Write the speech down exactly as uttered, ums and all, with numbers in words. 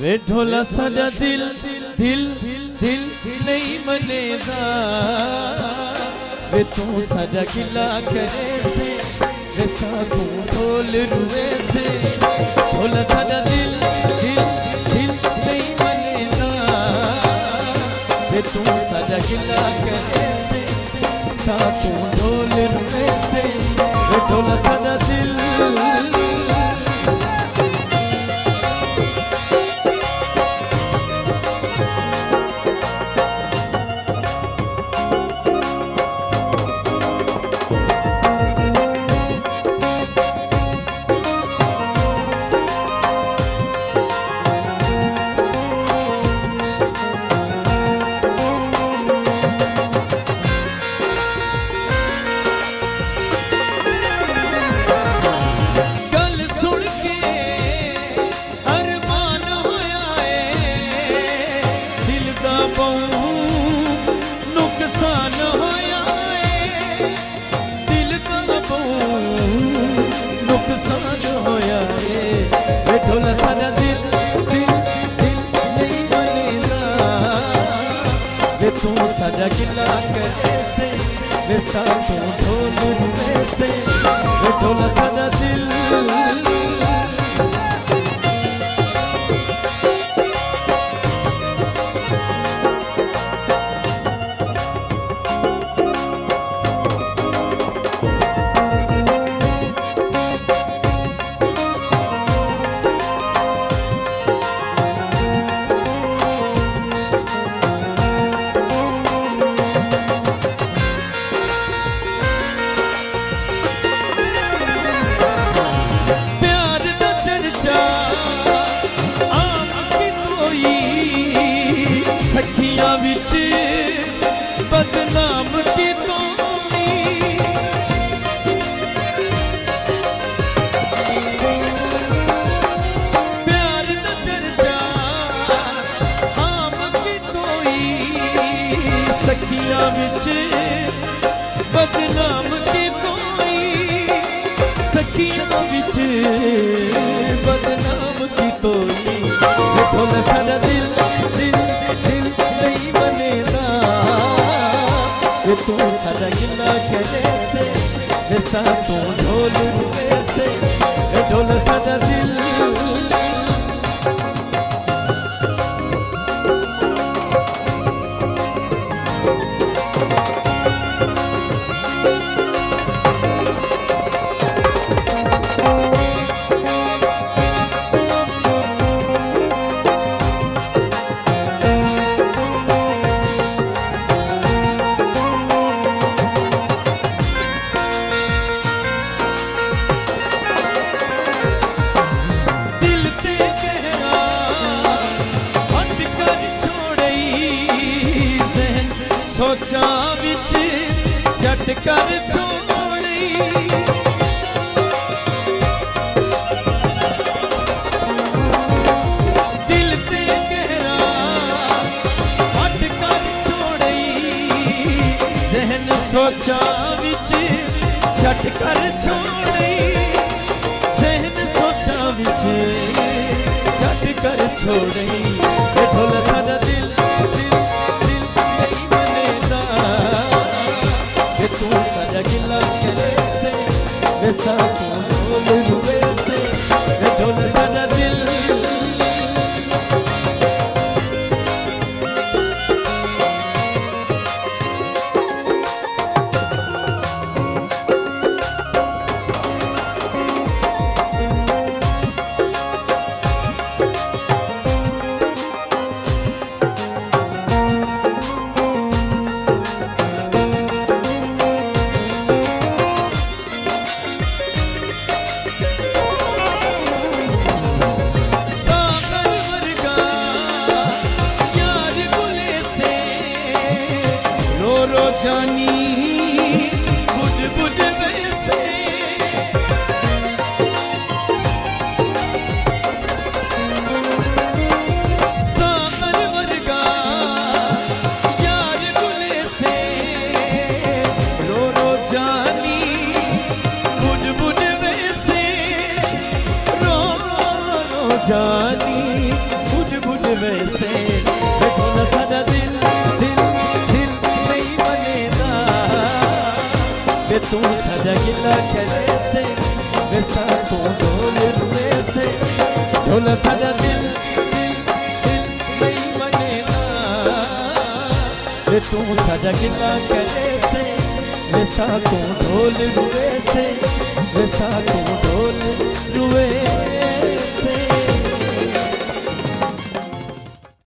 वे ढोला सजा दिल दिल दिल नहीं मनेगा, वे तू सजा गिला करे से वे साधु ढोल रुए से, ढोला सजा दिल दिल दिल नहीं मनेगा, वे तू सजा गिला करे से साधु ढोल रुए से, वे ढोला सजा दिल जानी ढोल रुए से, ढोल रुए